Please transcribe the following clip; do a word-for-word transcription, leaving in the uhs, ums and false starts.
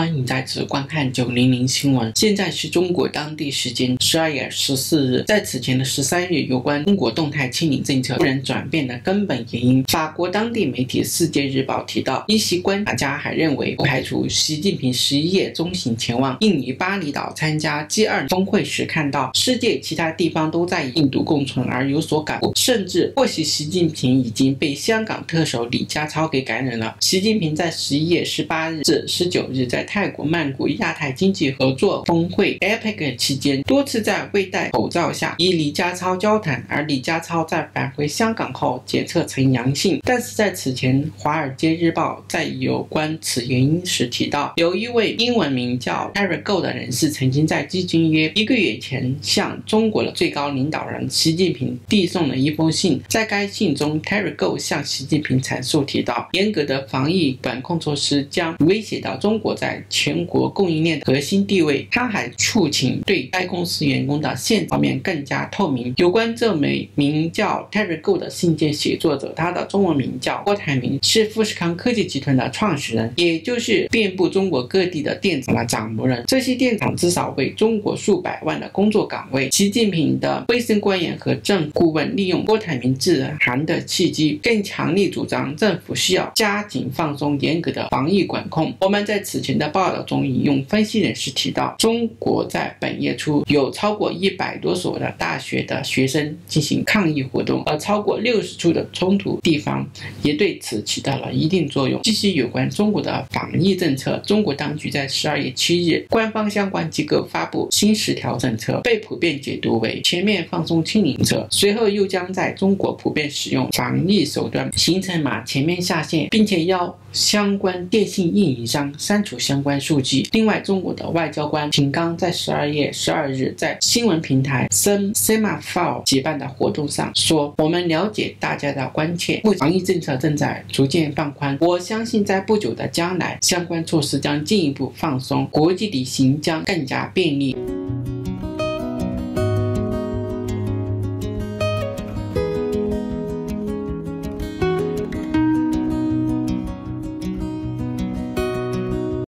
欢迎在此观看九零零新闻。现在是中国当地时间十二月十四日。在此前的十三日，有关中国动态清零政策突然转变的根本原因，法国当地媒体《世界日报》提到，一些观察家还认为，不排除习近平十一月中旬前往印尼巴厘岛参加 G 二 峰会时，看到世界其他地方都在印度共存而有所感悟，甚至或许习近平已经被香港特首李家超给感染了。习近平在十一月十八日至十九日在泰国曼谷亚太经济合作峰会 （A P E C） 期间，多次在未戴口罩下与李家超交谈，而李家超在返回香港后检测呈阳性。但是在此前，《华尔街日报》在有关此原因时提到，有一位英文名叫 Terry Gou 的人士曾经在基金约一个月前向中国的最高领导人习近平递送了一封信。在该信中 ，Terry Gou 向习近平阐述提到，严格的防疫管控措施将威胁到中国在全国供应链的核心地位。他还促请对该公司员工的现状面更加透明。有关这枚名叫 Terry Gou 的信件写作者，他的中文名叫郭台铭，是富士康科技集团的创始人，也就是遍布中国各地的电厂的掌门人。这些电厂至少为中国数百万的工作岗位。习近平的卫生官员和政府顾问利用郭台铭致函的契机，更强力主张政府需要加紧放松严格的防疫管控。我们在此前的报道中引用分析人士提到，中国在本月初有超过一百多所的大学的学生进行抗议活动，而超过六十处的冲突地方也对此起到了一定作用。继续有关中国的防疫政策，中国当局在十二月七日，官方相关机构发布新十条政策，被普遍解读为全面放松清零政策，随后又将在中国普遍使用防疫手段行程码全面下线，并且要相关电信运营商删除相关数据。另外，中国的外交官秦刚在十二月十二日在新闻平台 semafor 举办的活动上说，我们了解大家的关切，防疫政策正在逐渐放宽，我相信在不久的将来，相关措施将进一步放松，国际旅行将更加便利。